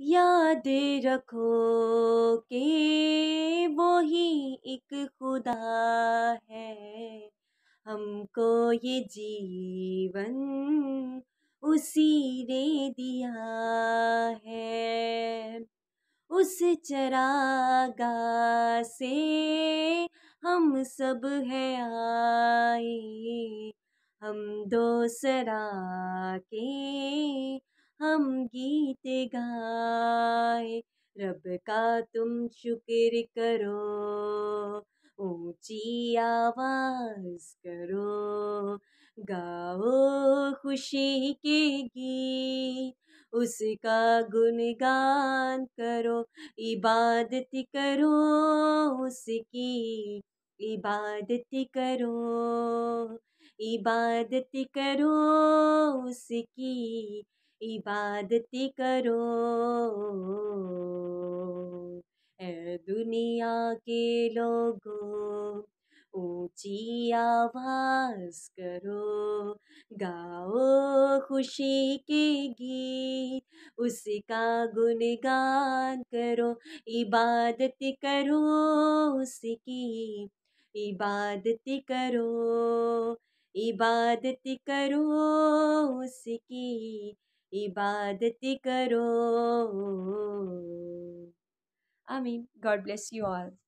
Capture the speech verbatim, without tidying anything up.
याद रखो कि वो ही एक खुदा है, हमको ये जीवन उसी ने दिया है। उस चरागाह से हम सब हैं आए, हम दोसरा के हम गीत गाए। रब का तुम शुक्र करो, ऊंची आवाज करो, गाओ खुशी के गीत, उसका गुणगान करो, इबादत करो, उसकी इबादत करो, इबादत करो, उसकी इबादत करो। ऐ दुनिया के लोगों, ऊंची आवाज करो, गाओ खुशी के गीत, उसका गुणगान करो, इबादत करो, उसकी इबादत करो, इबादत करो, उसकी इबादत करो। आमीन। God bless you all.